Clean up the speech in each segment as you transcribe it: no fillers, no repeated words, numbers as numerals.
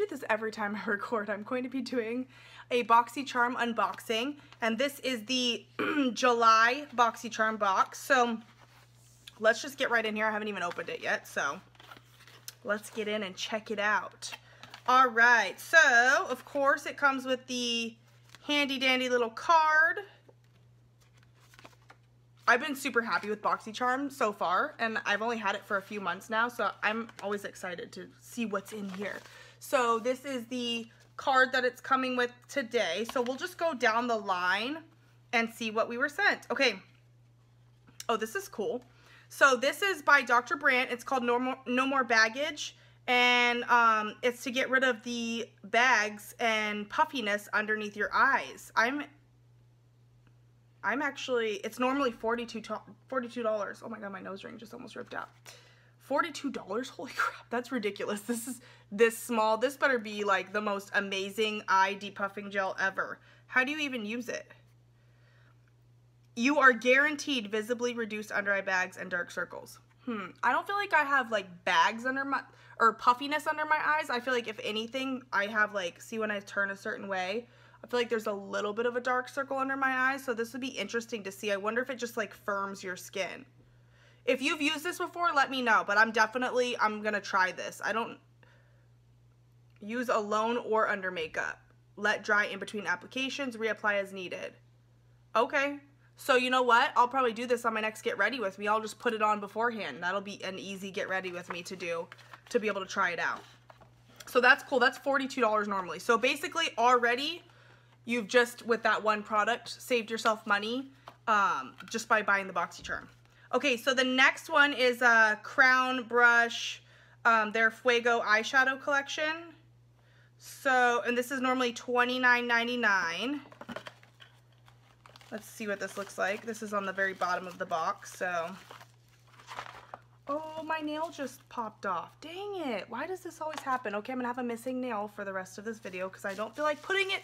do this every time I record. I'm going to be doing a BoxyCharm unboxing, and this is the July BoxyCharm box. So let's just get right in here. I haven't even opened it yet, so let's get in and check it out. All right, so of course it comes with the handy dandy little card. I've been super happy with BoxyCharm so far, and I've only had it for a few months now, so I'm always excited to see what's in here. So this is the card that it's coming with today. So we'll just go down the line and see what we were sent. Okay. Oh, this is cool. So this is by Dr. Brandt. It's called No More Baggage, and it's to get rid of the bags and puffiness underneath your eyes. I'm actually, it's normally $42. Oh my God, my nose ring just almost ripped out. $42? Holy crap, that's ridiculous. This is this small. This better be like the most amazing eye depuffing gel ever. How do you even use it? You are guaranteed visibly reduced under eye bags and dark circles. I don't feel like I have like bags under my, or puffiness under my eyes. I feel like if anything, I have like, see when I turn a certain way, I feel like there's a little bit of a dark circle under my eyes, so this would be interesting to see. I wonder if it just like firms your skin. If you've used this before, let me know, but I'm gonna try this. I don't use alone or under makeup. Let dry in between applications, reapply as needed. Okay, so you know what? I'll probably do this on my next get ready with me. I'll just put it on beforehand. That'll be an easy get ready with me to do, to be able to try it out. So that's cool, that's $42 normally. So basically already, you've just, with that one product, saved yourself money just by buying the BoxyCharm. Okay, so the next one is Crown Brush, their Fuego eyeshadow collection. So, and this is normally $29.99. Let's see what this looks like. This is on the very bottom of the box, so. Oh, my nail just popped off. Dang it, why does this always happen? Okay, I'm gonna have a missing nail for the rest of this video because I don't feel like putting it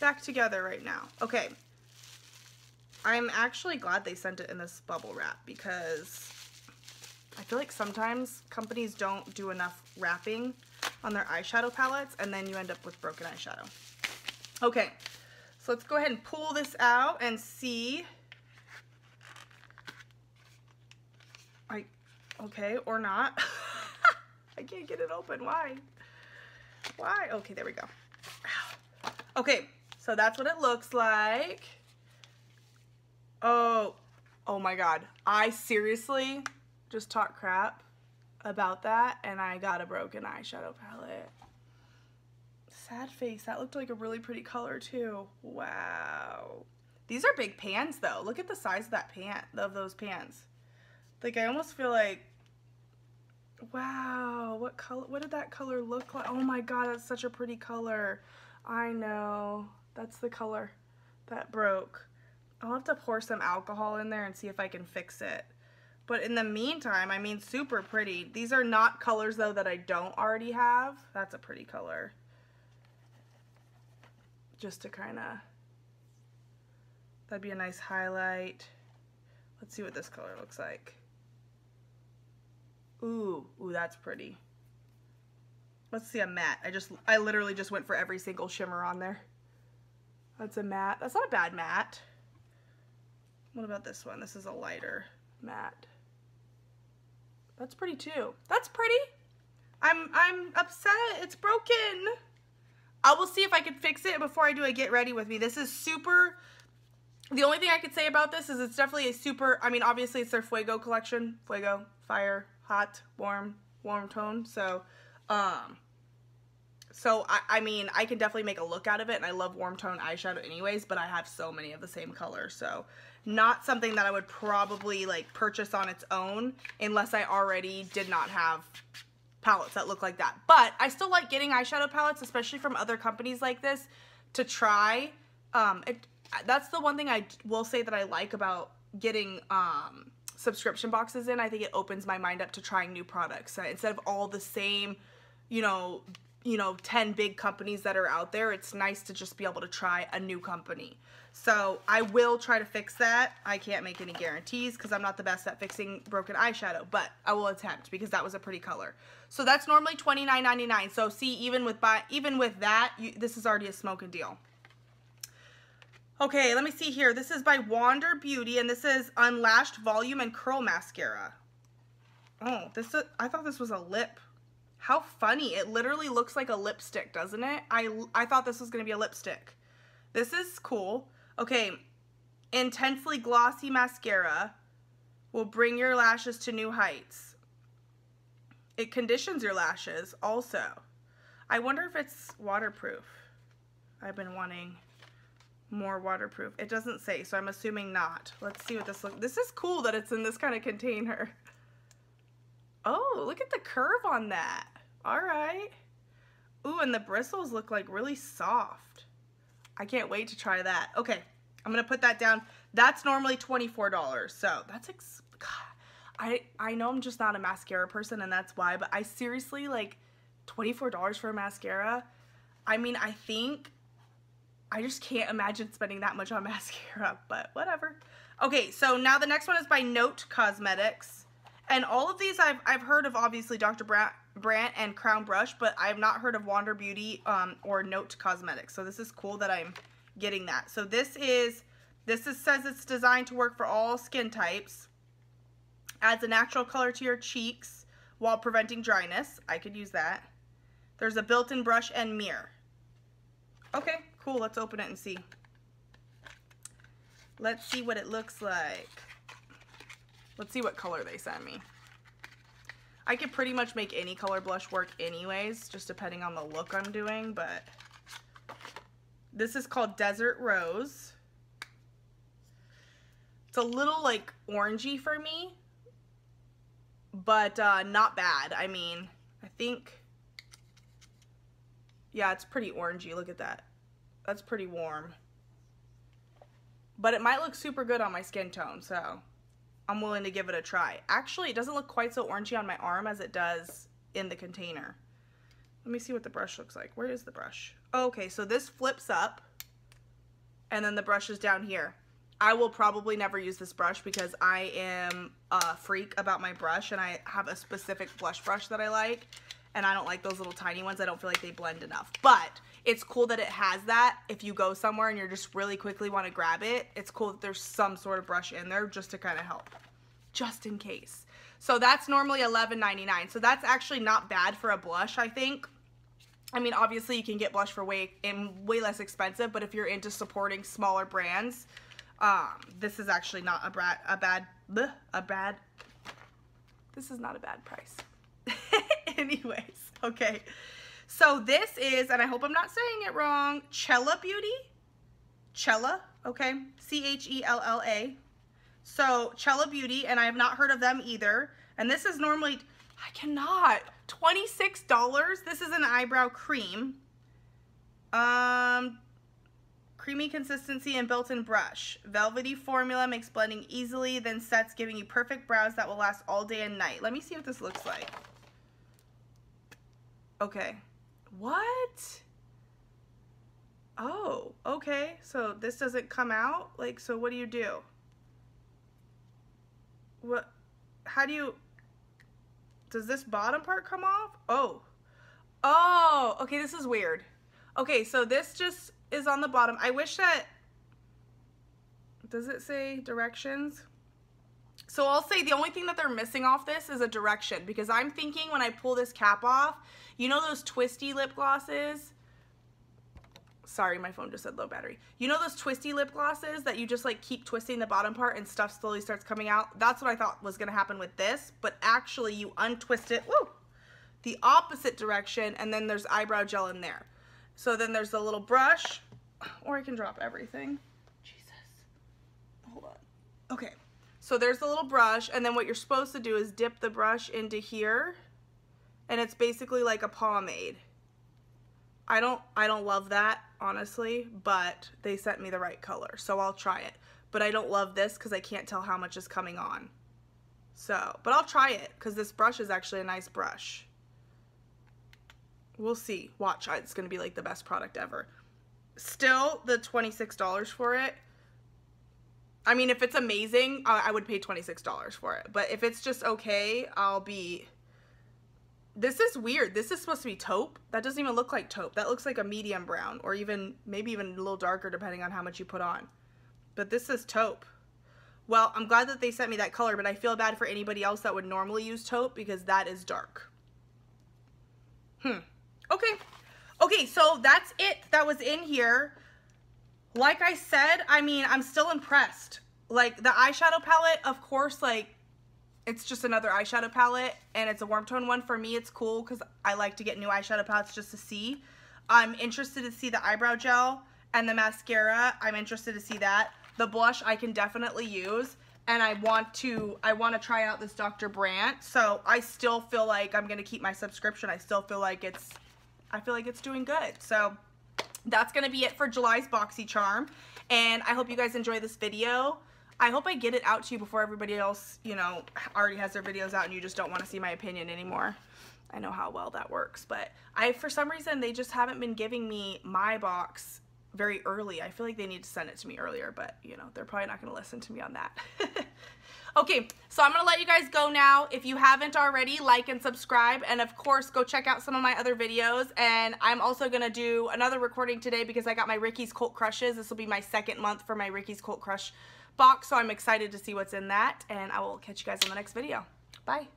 back together right now. Okay, I'm actually glad they sent it in this bubble wrap because I feel like sometimes companies don't do enough wrapping on their eyeshadow palettes, and then you end up with broken eyeshadow. Okay, so let's go ahead and pull this out and see. Okay, or not. I can't get it open. Why? Okay, there we go. Okay, so that's what it looks like. Oh my God. I seriously just talked crap about that, and I got a broken eyeshadow palette. Sad face. That looked like a really pretty color too. Wow. These are big pans though. Look at the size of that pan, of those pans. Like I almost feel like, wow, what color, what did that color look like? Oh my God, that's such a pretty color. I know, that's the color that broke. I'll have to pour some alcohol in there and see if I can fix it. But in the meantime, I mean, super pretty. These are not colors though that I don't already have. That's a pretty color. Just to kind of, that'd be a nice highlight. Let's see what this color looks like. Ooh, that's pretty. Let's see a matte. I literally just went for every single shimmer on there. That's a matte. That's not a bad matte. What about this one? This is a lighter matte. That's pretty too. That's pretty. I'm upset. It's broken. I will see if I can fix it before I do a get ready with me. This is super. The only thing I could say about this is it's definitely a super, I mean, obviously it's their Fuego collection. Fuego, fire, hot, warm tone. So, I mean, I can definitely make a look out of it, and I love warm tone eyeshadow anyways, but I have so many of the same color. So, not something that I would probably, like, purchase on its own unless I already did not have palettes that look like that. But I still like getting eyeshadow palettes, especially from other companies like this, to try. That's the one thing I will say that I like about getting subscription boxes in. I think it opens my mind up to trying new products. So instead of all the same, you know, you know, 10 big companies that are out there. It's nice to just be able to try a new company. So I will try to fix that. I can't make any guarantees because I'm not the best at fixing broken eyeshadow, but I will attempt because that was a pretty color. So that's normally $29.99. So see, even with that, this is already a smoking deal. Okay, let me see here. This is by Wander Beauty, and this is Unlashed Volume and Curl Mascara. Oh, this is, I thought this was a lip. How funny. It literally looks like a lipstick, doesn't it? I thought this was going to be a lipstick. This is cool. Okay, Intensely Glossy Mascara will bring your lashes to new heights. It conditions your lashes also. I wonder if it's waterproof. I've been wanting more waterproof. It doesn't say, so I'm assuming not. Let's see what this looks like. This is cool that it's in this kind of container. Oh, look at the curve on that. All right. Ooh, and the bristles look like really soft. I can't wait to try that. Okay, I'm going to put that down. That's normally $24, so that's, God, I know I'm just not a mascara person, and that's why, but I seriously, like, $24 for a mascara? I mean, I think, I just can't imagine spending that much on mascara, but whatever. Okay, so now the next one is by Note Cosmetics, and all of these I've heard of, obviously, Dr. Brandt and Crown Brush, but I have not heard of Wander Beauty or Note Cosmetics. So this is cool that I'm getting that. So this says it's designed to work for all skin types. Adds a natural color to your cheeks while preventing dryness. I could use that. There's a built-in brush and mirror. Okay, cool. Let's open it and see. Let's see what it looks like. Let's see what color they sent me. I could pretty much make any color blush work anyways, just depending on the look I'm doing, but this is called Desert Rose. It's a little, like, orangey for me, but not bad. I mean, I think, yeah, it's pretty orangey. Look at that. That's pretty warm. But it might look super good on my skin tone, so I'm willing to give it a try. Actually, it doesn't look quite so orangey on my arm as it does in the container. Let me see what the brush looks like. Where is the brush? Oh, okay, so this flips up, and then the brush is down here. I will probably never use this brush because I am a freak about my brush, and I have a specific blush brush that I like, and I don't like those little tiny ones. I don't feel like they blend enough, but it's cool that it has that. If you go somewhere and you're just really quickly want to grab it, it's cool that there's some sort of brush in there just to kind of help, just in case. So that's normally $11.99. So that's actually not bad for a blush, I think. I mean, obviously you can get blush for way less expensive, but if you're into supporting smaller brands, this is actually not a bad price. Anyways, okay. So this is, and I hope I'm not saying it wrong, Chella Beauty. Chella, okay, C-H-E-L-L-A. So Chella Beauty, and I have not heard of them either. And this is normally, I cannot, $26. This is an eyebrow cream. Creamy consistency and built-in brush. Velvety formula makes blending easily, then sets, giving you perfect brows that will last all day and night. Let me see what this looks like. Okay. What? Oh, okay. So this doesn't come out? Like, so what do you do? What? How do you? Does this bottom part come off? Oh. Oh, okay. This is weird. Okay, so this just is on the bottom. I wish that, does it say directions? So I'll say the only thing that they're missing off this is a direction, because I'm thinking when I pull this cap off, you know those twisty lip glosses? Sorry, my phone just said low battery. You know those twisty lip glosses that you just like keep twisting the bottom part and stuff slowly starts coming out? That's what I thought was gonna happen with this, but actually you untwist it, woo, the opposite direction, and then there's eyebrow gel in there. So then there's the little brush, or I can drop everything. Jesus, hold on, okay. So there's the little brush, and then what you're supposed to do is dip the brush into here, and it's basically like a pomade. I don't love that, honestly, but they sent me the right color, so I'll try it. But I don't love this because I can't tell how much is coming on. So, but I'll try it because this brush is actually a nice brush. We'll see. Watch. It's going to be like the best product ever. Still, the $26 for it. I mean, if it's amazing, I would pay $26 for it. But if it's just okay, I'll be... This is weird. This is supposed to be taupe. That doesn't even look like taupe. That looks like a medium brown, or even maybe even a little darker depending on how much you put on. But this is taupe. Well, I'm glad that they sent me that color, but I feel bad for anybody else that would normally use taupe because that is dark. Okay. Okay, so that's it that was in here. Like I said, I mean, I'm still impressed. Like, the eyeshadow palette, of course, like, it's just another eyeshadow palette, and it's a warm tone one. For me, it's cool because I like to get new eyeshadow palettes just to see. I'm interested to see the eyebrow gel and the mascara. I'm interested to see that. The blush I can definitely use, and I want to try out this Dr. Brandt. So I still feel like I'm going to keep my subscription. I still feel like it's doing good. So that's going to be it for July's BoxyCharm, and I hope you guys enjoy this video. I hope I get it out to you before everybody else, you know, already has their videos out and you just don't want to see my opinion anymore. I know how well that works, but for some reason, they just haven't been giving me my box very early. I feel like they need to send it to me earlier, but, you know, they're probably not going to listen to me on that. Okay, so I'm going to let you guys go now. If you haven't already, like and subscribe, and of course, go check out some of my other videos, and I'm also going to do another recording today because I got my Ricky's Colt Crushes. This will be my second month for my Ricky's Colt Crush box, so I'm excited to see what's in that, and I will catch you guys in the next video. Bye.